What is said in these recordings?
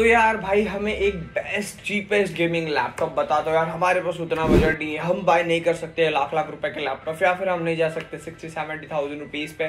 तो यार भाई हमें एक बेस्ट चीपेस्ट गेमिंग लैपटॉप बता दो यार। हमारे पास उतना बजट नहीं है, हम बाय नहीं कर सकते लाख रुपए के लैपटॉप, या फिर हम नहीं जा सकते 60-70,000 रुपीज़ पे।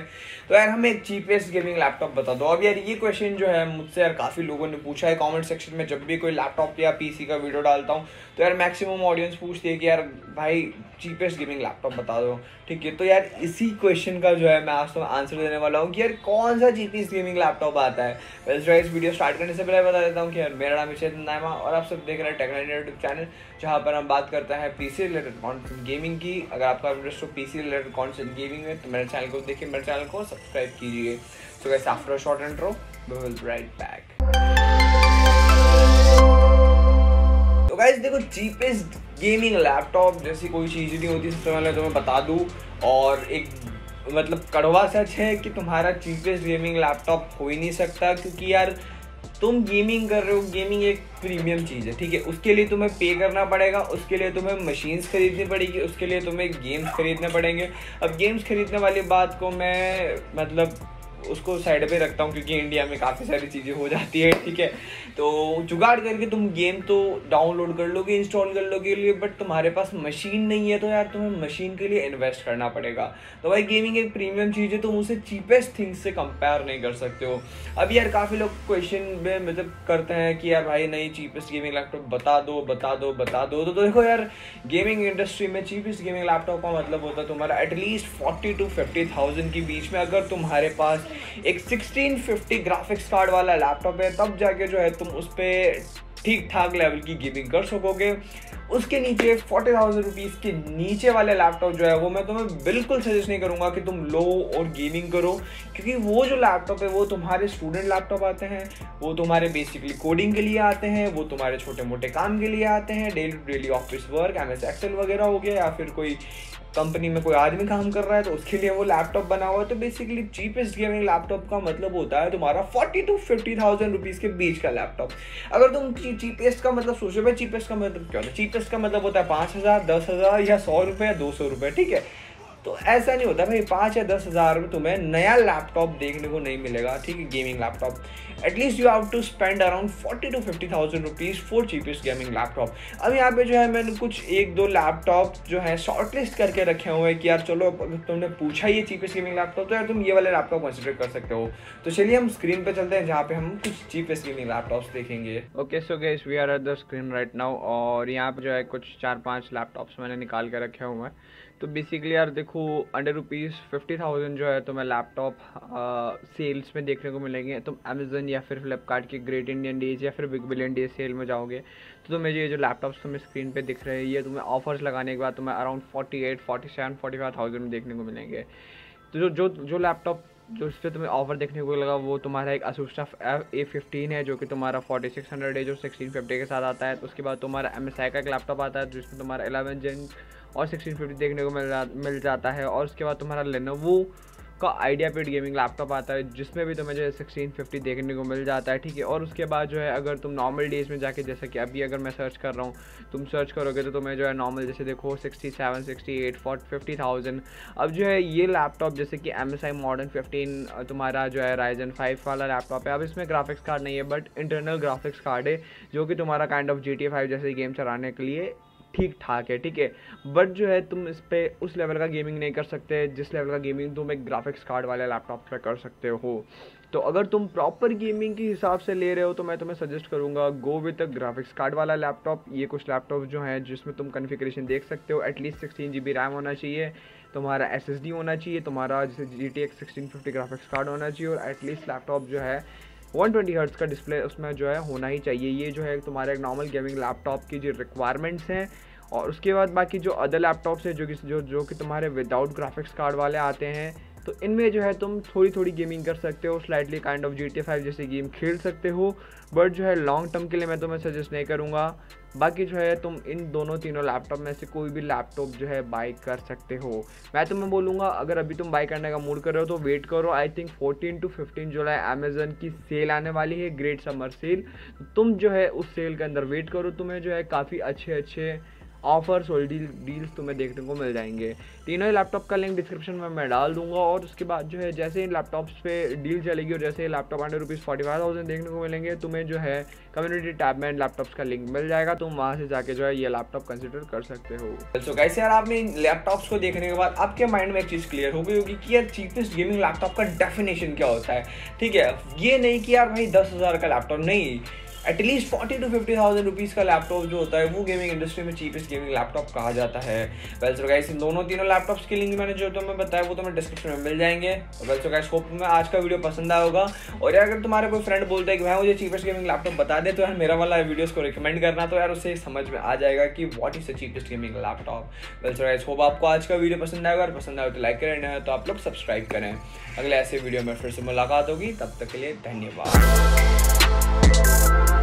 तो यार हमें एक चीपेस्ट गेमिंग लैपटॉप बता दो। अब यार ये क्वेश्चन जो है मुझसे यार काफ़ी लोगों ने पूछा है कॉमेंट सेक्शन में। जब भी कोई लैपटॉप या पीसी का वीडियो डालता हूँ तो यार मैक्सिमम ऑडियंस पूछती है कि यार भाई चीपेस्ट गेमिंग लैपटॉप बता दो, ठीक है। तो यार इसी क्वेश्चन का जो है मैं आज तो आंसर देने वाला हूँ कि यार कौन सा चीपेस्ट गेमिंग लैपटॉप आता है। वैसे इस वीडियो स्टार्ट करने से पहले बता देता हूँ कि यार मेरा नाम रिशे नाइमा और आप सब देख रहे हैं टेक राइडर यूट्यूब चैनल, जहाँ पर हम बात करते हैं पीसी रिलेटेड कॉन्टेंट गेमिंग की। अगर आपका इंटरेस्ट हो पीसी रिलेटेड कॉन्टेंट गेमिंग में तो मेरे चैनल को देखिए, मेरे चैनल को सब्सक्राइब कीजिए। So guys after a short intro we will be right back. तो गाइस देखो, चीपेस्ट गेमिंग लैपटॉप जैसी कोई चीज़ नहीं होती। सबसे पहले तो मैं बता दूं, और एक मतलब कड़वा सच है कि तुम्हारा चीपेस्ट गेमिंग लैपटॉप हो ही नहीं सकता, क्योंकि यार तुम गेमिंग कर रहे हो। गेमिंग एक प्रीमियम चीज़ है, ठीक है। उसके लिए तुम्हें पे करना पड़ेगा, उसके लिए तुम्हें मशीन्स खरीदनी पड़ेगी, उसके लिए तुम्हें गेम्स खरीदने पड़ेंगे। अब गेम्स खरीदने वाली बात को मैं मतलब उसको साइड पे रखता हूँ, क्योंकि इंडिया में काफ़ी सारी चीज़ें हो जाती है, ठीक है। तो जुगाड़ करके तुम गेम तो डाउनलोड कर लोगे, इंस्टॉल कर लोगे लिए, बट तुम्हारे पास मशीन नहीं है, तो यार तुम्हें मशीन के लिए इन्वेस्ट करना पड़ेगा। तो भाई गेमिंग एक प्रीमियम चीज़ है, तुम उसे चीपेस्ट थिंग्स से कंपेयर नहीं कर सकते हो। अब यार काफ़ी लोग क्वेश्चन में मतलब करते हैं कि यार भाई नहीं चीपेस्ट गेमिंग लैपटॉप बता दो। तो देखो यार गेमिंग इंडस्ट्री में चीपेस्ट गेमिंग लैपटॉप का मतलब होता है तुम्हारा एटलीस्ट 40-50,000 के बीच में। अगर तुम्हारे पास एक 1650 ग्राफिक्स कार्ड वाला लैपटॉप है तब जाके जो है तुम उस पर ठीक ठाक लेवल की गेमिंग कर सकोगे। उसके नीचे 40,000 रुपीज़ के नीचे वाले लैपटॉप जो है वो मैं तुम्हें बिल्कुल सजेस्ट नहीं करूँगा कि तुम लो और गेमिंग करो, क्योंकि वो जो लैपटॉप है वो तुम्हारे स्टूडेंट लैपटॉप आते हैं, वो तुम्हारे बेसिकली कोडिंग के लिए आते हैं, वो तुम्हारे छोटे मोटे काम के लिए आते हैं, daily office work, MS Excel वगैरह हो गया, या फिर कोई कंपनी में कोई आदमी काम कर रहा है तो उसके लिए वो लैपटॉप बना हुआ है। तो बेसिकली चीपेस्ट गेमिंग लैपटॉप का मतलब होता है तुम्हारा 40-50,000 रुपीज़ के बीच का लैपटॉप। अगर तुम चीपेस्ट का मतलब सोचो भाई, चीपेस्ट का मतलब क्या होता है? चीपेस्ट का मतलब होता है 5,000, 10,000 या 100 रुपये या 200 रुपये, ठीक है। तो ऐसा नहीं होता भाई 5 या 10,000 में तुम्हें नया लैपटॉप देखने को नहीं मिलेगा, ठीक है, gaming laptop. At least you have to spend around 40-50,000 rupees for cheapest gaming laptop. अब यहाँ पे जो है मैंने कुछ 1-2 लैपटॉप जो है शॉर्टलिस्ट करके रखे हुए हैं कि यार चलो अगर तुमने पूछा ये चीपेस्ट गेमिंग लैपटॉप तो यार तुम ये वाले लैपटॉप कंसिडर कर सकते हो। तो चलिए हम स्क्रीन पर चलते हैं जहाँ पे हम कुछ चीपेस्ट गेमिंग लैपटॉप्स देखेंगे। Okay so guys we are at the screen right now, और यहाँ पर जो है कुछ 4-5 लैपटॉप्स मैंने निकाल के रखे हुए हैं। तो बेसिकली यार देखो अंडर ₹50,000 जो है तो मैं लैपटॉप सेल्स में देखने को मिलेंगे। तुम अमेज़न या फिर फ्लिपकार्ट के ग्रेट इंडियन डेज या फिर बिग बिलियन डेज सेल में जाओगे तो तुम्हें ये जो लैपटॉप्स तुम्हें स्क्रीन पे दिख रहे हैं ये तुम्हें ऑफर्स लगाने के बाद तुम्हें अराउंड 48,000-45,000 में देखने को मिलेंगे। तो जो लैपटॉप जो इस पर तुम्हें ऑफर देखने को लगा वो तुम्हारा एक Asus TUF A15 है, जो कि तुम्हारा 4600 है, जो 1650 के साथ आता है। तो उसके बाद तुम्हारा MSI का एक लैपटॉप आता है जिसमें तुम्हारा 11 जन और 1650 देखने को मिल जाता है। और उसके बाद तुम्हारा Lenovo का IdeaPad गेमिंग लैपटॉप आता है जिसमें भी तुम्हें जो है 1650 देखने को मिल जाता है, ठीक है। और उसके बाद जो है अगर तुम नॉर्मल डेज में जाके, जैसे कि अभी अगर मैं सर्च कर रहा हूँ, तुम सर्च करोगे तो तुम्हें जो है नॉर्मल जैसे देखो 67, 68, 50,000। अब जो है ये लैपटॉप जैसे कि MSI Modern 15 तुम्हारा जो है Ryzen 5 वाला लैपटॉप है। अब इसमें ग्राफिक्स कार्ड नहीं है बट इंटरनल ग्राफिक्स कार्ड है, जो कि तुम्हारा काइंड ऑफ GTA 5 जैसे गेम चलाने के लिए ठीक ठाक है, ठीक है। बट जो है तुम इस पर उस लेवल का गेमिंग नहीं कर सकते जिस लेवल का गेमिंग तुम एक ग्राफिक्स कार्ड वाले लैपटॉप पे कर सकते हो। तो अगर तुम प्रॉपर गेमिंग के हिसाब से ले रहे हो तो मैं तुम्हें सजेस्ट करूंगा go with a graphics card वाला लैपटॉप। ये कुछ लैपटॉप जो हैं जिसमें तुम कॉन्फ़िगरेशन देख सकते हो, एटलीस्ट 16 GB रैम होना चाहिए, तुम्हारा SSD होना चाहिए, तुम्हारा जैसे GTX 1650 ग्राफिक्स कार्ड होना चाहिए, और एटलीस्ट लैपटॉप जो है 120 हर्ट्ज़ का डिस्प्ले उसमें जो है होना ही चाहिए। ये जो है तुम्हारे एक नॉर्मल गेमिंग लैपटॉप की जो रिक्वायरमेंट्स हैं। और उसके बाद बाकी जो अदर लैपटॉप्स हैं जो कि तुम्हारे विदाउट ग्राफिक्स कार्ड वाले आते हैं, तो इनमें जो है तुम थोड़ी थोड़ी गेमिंग कर सकते हो, स्लाइटली काइंड ऑफ GTA 5 जैसे गेम खेल सकते हो, बट जो है लॉन्ग टर्म के लिए मैं तुम्हें सजेस्ट नहीं करूँगा। बाकी जो है तुम इन 2-3 लैपटॉप में से कोई भी लैपटॉप जो है बाई कर सकते हो। मैं तुम्हें बोलूँगा अगर अभी तुम बाई करने का मूड कर रहे हो तो वेट करो। आई थिंक 14-15 जुलाई अमेज़न की सेल आने वाली है, ग्रेट समर सेल। तुम जो है उस सेल के अंदर वेट करो, तुम्हें जो है काफ़ी अच्छे अच्छे ऑफर्स और डील्स तुम्हें देखने को मिल जाएंगे। तीनों ही लैपटॉप का लिंक डिस्क्रिप्शन में मैं डाल दूंगा। और उसके बाद जो है जैसे इन लैपटॉप्स पे डील चलेगी और जैसे लैपटॉप आने ₹45,000 देखने को मिलेंगे, तुम्हें जो है कम्युनिटी टैब में लैपटॉप्स का लिंक मिल जाएगा। तुम वहाँ से जाके जो है ये लैपटॉप कंसिडर कर सकते हो। तो कैसे यार आपने लैपटॉप्स को देखने के बाद आपके माइंड में एक चीज़ क्लियर हो गई होगी कि यार चीपेस्ट गेमिंग लैपटॉप का डेफिनेशन क्या होता है। ठीक है, ये नहीं कि यार भाई 10,000 का लैपटॉप, नहीं, एटलीस्ट 40,000 to 50,000 रुपीज़ का लैपटॉप जो होता है वो गेमिंग इंडस्ट्री में चीपेस्ट गेमिंग लैपटॉप कहा जाता है। वेल सो गाइस, इन दोनों तीनों लैपटॉप्स के लिंक मैंने जो तुम्हें बताया वो तुम्हें डिस्क्रिप्शन में मिल जाएंगे। वेल सो गाइस, होप तुम्हें आज का वीडियो पसंद आया होगा। और यार अगर तुम्हारे कोई फ्रेंड बोलता है कि भाई मुझे चीपेस्ट गेमिंग लैपटॉप बता दे, तो यार मेरा वाला वीडियोज़ को रिकमेंड करना, तो यार उसे समझ में आ जाएगा कि what is the cheapest gaming laptop. Well so guys, hope आपको आज का वीडियो पसंद आएगा। और पसंद आए तो लाइक करें, तो आप लोग सब्सक्राइब करें। अगले ऐसे वीडियो में फिर से मुलाकात होगी, तब तक के लिए धन्यवाद।